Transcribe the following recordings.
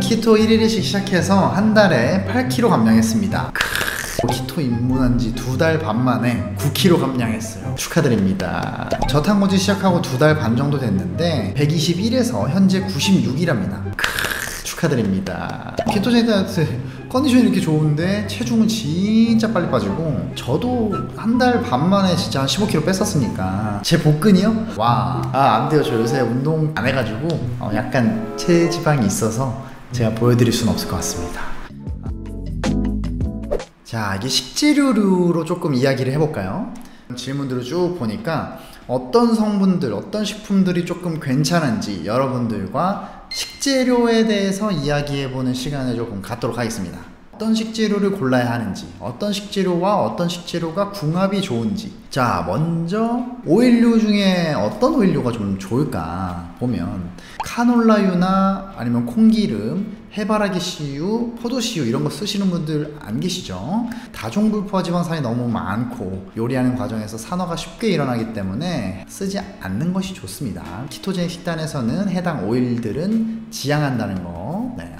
키토 1일씩 시작해서 한 달에 8kg 감량했습니다. 키토 입문한 지 2달 반 만에 9kg 감량했어요. 축하드립니다. 저탄고지 시작하고 2달 반 정도 됐는데 121에서 현재 96이랍니다. 축하드립니다. 키토제닉 다이어트 컨디션이 이렇게 좋은데 체중은 진짜 빨리 빠지고, 저도 한 달 반 만에 진짜 한 15kg 뺐었으니까 제 복근이요? 와, 안 돼요. 저 요새 운동 안 해가지고 약간 체지방이 있어서 제가 보여드릴 수는 없을 것 같습니다. 자, 이게 식재료로 조금 이야기를 해볼까요? 질문들을 쭉 보니까 어떤 성분들, 어떤 식품들이 조금 괜찮은지 여러분들과 식재료에 대해서 이야기해보는 시간을 조금 갖도록 하겠습니다. 어떤 식재료를 골라야 하는지, 어떤 식재료와 어떤 식재료가 궁합이 좋은지. 자, 먼저 오일류 중에 어떤 오일류가 좀 좋을까 보면 카놀라유나 아니면 콩기름, 해바라기 씨유, 포도씨유 이런 거 쓰시는 분들 안 계시죠? 다종불포화 지방산이 너무 많고 요리하는 과정에서 산화가 쉽게 일어나기 때문에 쓰지 않는 것이 좋습니다. 키토제닉 식단에서는 해당 오일들은 지양한다는 거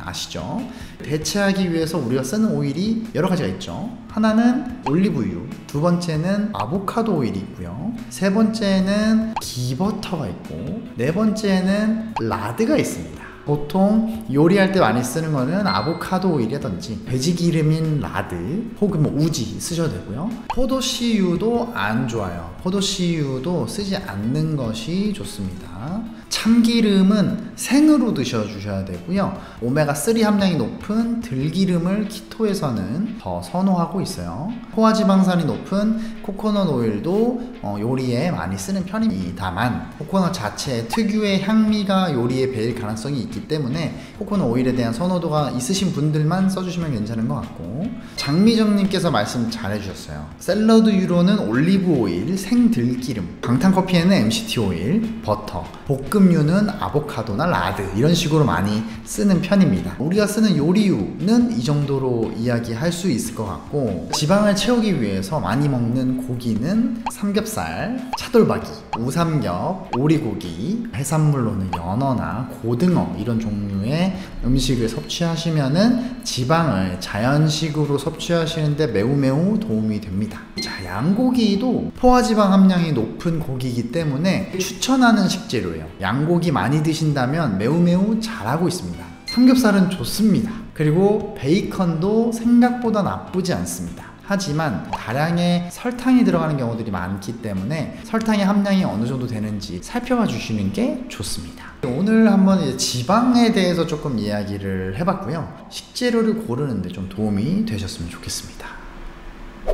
아시죠? 대체하기 위해서 우리가 쓰는 오일이 여러 가지가 있죠. 하나는 올리브유, 두 번째는 아보카도 오일이 있고요, 세 번째는 기버터가 있고, 네 번째는 라드가 있습니다. 보통 요리할 때 많이 쓰는 거는 아보카도 오일이라든지 배지기름인 라드 혹은 뭐 우지 쓰셔도 되고요. 포도씨유도 안 좋아요. 포도씨유도 쓰지 않는 것이 좋습니다. 참기름은 생으로 드셔주셔야 되고요. 오메가3 함량이 높은 들기름을 키토에서는 더 선호하고 있어요. 포화지방산이 높은 코코넛 오일도 요리에 많이 쓰는 편입니다만, 코코넛 자체 특유의 향미가 요리에 배일 가능성이 있기 때문에 코코넛 오일에 대한 선호도가 있으신 분들만 써주시면 괜찮은 것 같고, 장미정님께서 말씀 잘해주셨어요. 샐러드유로는 올리브 오일, 생들기름, 방탄커피에는 MCT 오일, 버터, 볶음류는 아보카도나 라드 이런 식으로 많이 쓰는 편입니다. 우리가 쓰는 요리유는 이 정도로 이야기할 수 있을 것 같고, 지방을 채우기 위해서 많이 먹는 고기는 삼겹살, 차돌박이, 우삼겹, 오리고기, 해산물로는 연어나 고등어 이런 종류의 음식을 섭취하시면은 지방을 자연식으로 섭취하시는데 매우 도움이 됩니다. 자, 양고기도 포화지방 함량이 높은 고기이기 때문에 추천하는 식재료예요. 양고기 많이 드신다면 매우 잘하고 있습니다. 삼겹살은 좋습니다. 그리고 베이컨도 생각보다 나쁘지 않습니다. 하지만 다량의 설탕이 들어가는 경우들이 많기 때문에 설탕의 함량이 어느 정도 되는지 살펴봐 주시는 게 좋습니다. 오늘 한번 이제 지방에 대해서 조금 이야기를 해봤고요. 식재료를 고르는데 좀 도움이 되셨으면 좋겠습니다.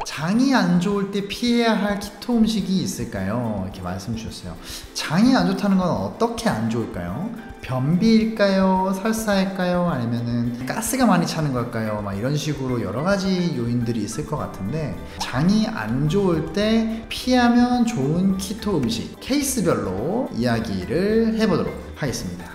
장이 안 좋을 때 피해야 할 키토 음식이 있을까요? 이렇게 말씀 주셨어요. 장이 안 좋다는 건 어떻게 안 좋을까요? 변비일까요? 설사일까요? 아니면은 가스가 많이 차는 걸까요? 막 이런 식으로 여러 가지 요인들이 있을 것 같은데, 장이 안 좋을 때 피하면 좋은 키토 음식 케이스별로 이야기를 해보도록 하겠습니다.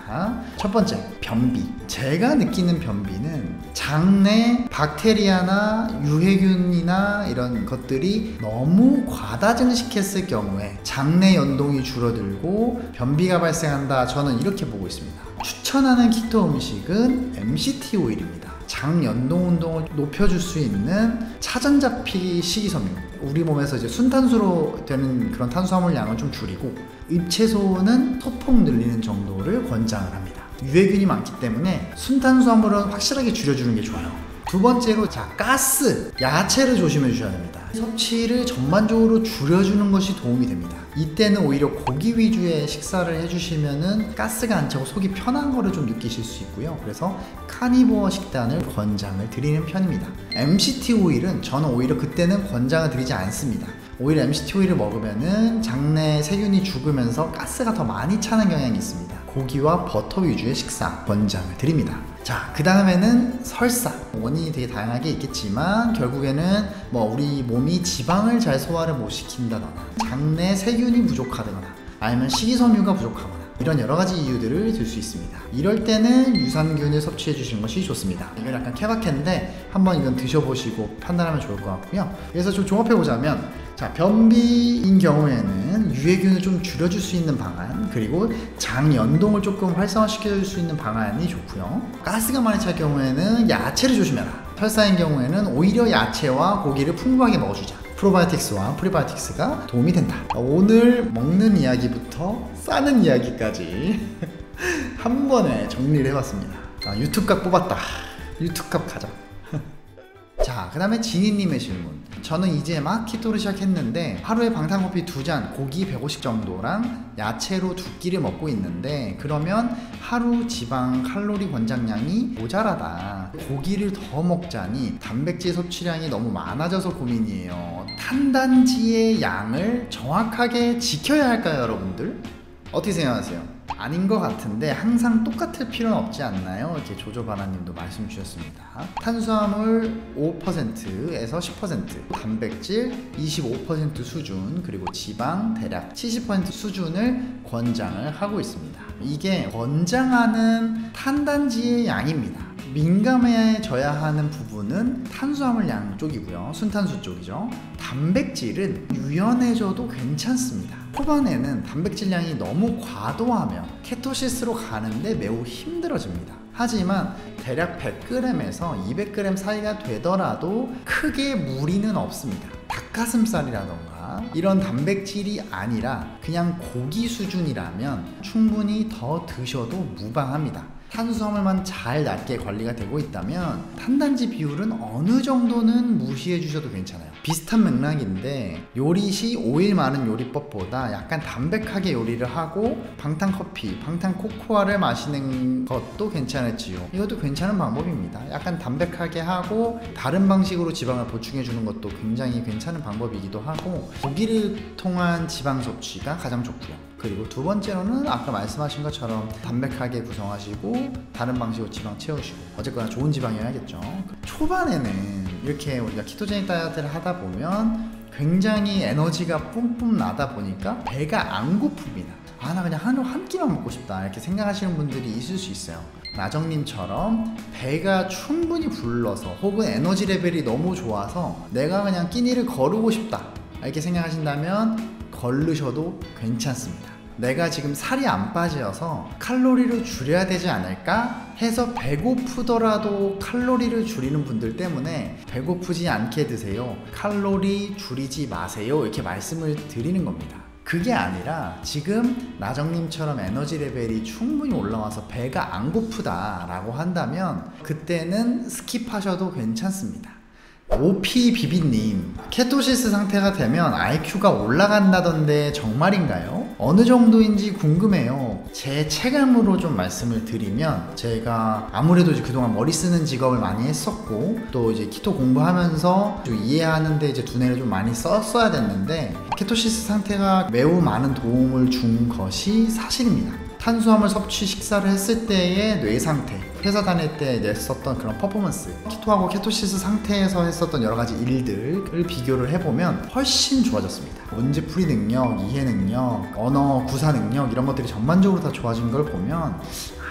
첫 번째, 변비. 제가 느끼는 변비는 장내 박테리아나 유해균이나 이런 것들이 너무 과다 증식했을 경우에 장내 연동이 줄어들고 변비가 발생한다. 저는 이렇게 보고 있습니다. 추천하는 키토 음식은 MCT 오일입니다. 장 연동 운동을 높여줄 수 있는 차전자피 식이섬유, 우리 몸에서 이제 순탄수로 되는 그런 탄수화물 양을 좀 줄이고, 잎채소는 소폭 늘리는 정도를 권장을 합니다. 유해균이 많기 때문에 순탄수화물은 확실하게 줄여주는 게 좋아요. 두 번째로, 자, 가스, 야채를 조심해 주셔야 됩니다. 섭취를 전반적으로 줄여주는 것이 도움이 됩니다. 이때는 오히려 고기 위주의 식사를 해주시면은 가스가 안 차고 속이 편한 거를 좀 느끼실 수 있고요. 그래서 카니보어 식단을 권장을 드리는 편입니다. MCT 오일은 저는 오히려 그때는 권장을 드리지 않습니다. 오히려 MCT 오일을 먹으면은 장내 세균이 죽으면서 가스가 더 많이 차는 경향이 있습니다. 고기와 버터 위주의 식사 권장을 드립니다. 자, 그 다음에는 설사. 원인이 되게 다양하게 있겠지만 결국에는 뭐 우리 몸이 지방을 잘 소화를 못 시킨다거나, 장내 세균이 부족하다거나, 아니면 식이섬유가 부족하거나, 이런 여러가지 이유들을 들 수 있습니다. 이럴 때는 유산균을 섭취해 주시는 것이 좋습니다. 이건 약간 케바케인데 한번 이건 드셔보시고 판단하면 좋을 것 같고요. 그래서 좀 종합해보자면 자, 변비인 경우에는 유해균을 좀 줄여줄 수 있는 방안, 그리고 장 연동을 조금 활성화시켜줄 수 있는 방안이 좋고요. 가스가 많이 찰 경우에는 야채를 조심해라. 설사인 경우에는 오히려 야채와 고기를 풍부하게 먹어주자. 프로바이오틱스와 프리바이오틱스가 도움이 된다. 오늘 먹는 이야기부터 싸는 이야기까지 한 번에 정리를 해봤습니다. 자, 유튜브값 뽑았다. 유튜브값 가자. 자, 그 다음에 지니님의 질문. 저는 이제 막 키토를 시작했는데 하루에 방탄커피 2잔, 고기 150 정도랑 야채로 2끼를 먹고 있는데 그러면 하루 지방 칼로리 권장량이 모자라다. 고기를 더 먹자니 단백질 섭취량이 너무 많아져서 고민이에요. 탄단지의 양을 정확하게 지켜야 할까요, 여러분들? 어떻게 생각하세요? 아닌 것 같은데 항상 똑같을 필요는 없지 않나요? 이렇게 조조바나님도 말씀 주셨습니다. 탄수화물 5%에서 10%, 단백질 25% 수준, 그리고 지방 대략 70% 수준을 권장을 하고 있습니다. 이게 권장하는 탄단지의 양입니다. 민감해져야 하는 부분은 탄수화물 양 쪽이고요, 순탄수 쪽이죠. 단백질은 유연해져도 괜찮습니다. 초반에는 단백질량이 너무 과도하면 케토시스로 가는데 매우 힘들어집니다. 하지만 대략 100g에서 200g 사이가 되더라도 크게 무리는 없습니다. 닭가슴살이라던가 이런 단백질이 아니라 그냥 고기 수준이라면 충분히 더 드셔도 무방합니다. 탄수화물만 잘 낮게 관리가 되고 있다면 탄단지 비율은 어느 정도는 무시해 주셔도 괜찮아요. 비슷한 맥락인데 요리시 오일 많은 요리법보다 약간 담백하게 요리를 하고 방탄커피, 방탄코코아를 마시는 것도 괜찮을지요. 이것도 괜찮은 방법입니다. 약간 담백하게 하고 다른 방식으로 지방을 보충해 주는 것도 굉장히 괜찮은 방법이기도 하고, 고기를 통한 지방 섭취가 가장 좋고요. 그리고 두 번째로는 아까 말씀하신 것처럼 담백하게 구성하시고 다른 방식으로 지방 채우시고, 어쨌거나 좋은 지방이어야겠죠. 초반에는 이렇게 우리가 키토제닉 다이어트를 하다 보면 굉장히 에너지가 뿜뿜 나다 보니까 배가 안 고픕니다. 아, 나 그냥 하루 한 끼만 먹고 싶다, 이렇게 생각하시는 분들이 있을 수 있어요. 나정님처럼 배가 충분히 불러서 혹은 에너지 레벨이 너무 좋아서 내가 그냥 끼니를 거르고 싶다, 이렇게 생각하신다면 걸르셔도 괜찮습니다. 내가 지금 살이 안 빠져서 칼로리를 줄여야 되지 않을까 해서 배고프더라도 칼로리를 줄이는 분들 때문에 배고프지 않게 드세요, 칼로리 줄이지 마세요, 이렇게 말씀을 드리는 겁니다. 그게 아니라 지금 나정님처럼 에너지 레벨이 충분히 올라와서 배가 안 고프다 라고 한다면 그때는 스킵하셔도 괜찮습니다. 오피비비님, 케토시스 상태가 되면 IQ가 올라간다던데 정말인가요? 어느 정도인지 궁금해요. 제 체감으로 좀 말씀을 드리면, 제가 아무래도 이제 그동안 머리 쓰는 직업을 많이 했었고 또 이제 키토 공부하면서 좀 이해하는데 이제 두뇌를 좀 많이 썼어야 됐는데, 케토시스 상태가 매우 많은 도움을 준 것이 사실입니다. 탄수화물 섭취 식사를 했을 때의 뇌 상태, 회사 다닐 때 냈었던 그런 퍼포먼스, 키토하고 케토시스 상태에서 했었던 여러 가지 일들을 비교를 해보면 훨씬 좋아졌습니다. 문제풀이 능력, 이해 능력, 언어 구사 능력, 이런 것들이 전반적으로 다 좋아진 걸 보면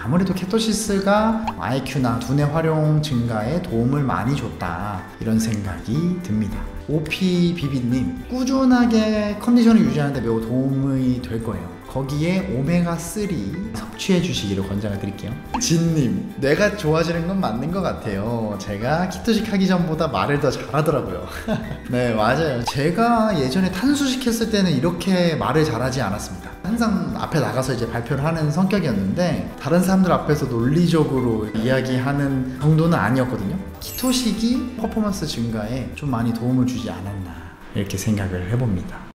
아무래도 케토시스가 IQ나 두뇌 활용 증가에 도움을 많이 줬다, 이런 생각이 듭니다. 오피비비님, 꾸준하게 컨디션을 유지하는데 매우 도움이 될 거예요. 거기에 오메가3 섭취해 주시기로 권장을 드릴게요. 진님, 뇌가 좋아지는 건 맞는 것 같아요. 제가 키토식 하기 전보다 말을 더 잘하더라고요. 네, 맞아요. 제가 예전에 탄수식 했을 때는 이렇게 말을 잘하지 않았습니다. 항상 앞에 나가서 이제 발표를 하는 성격이었는데 다른 사람들 앞에서 논리적으로 이야기하는 정도는 아니었거든요. 키토식이 퍼포먼스 증가에 좀 많이 도움을 주지 않았나, 이렇게 생각을 해봅니다.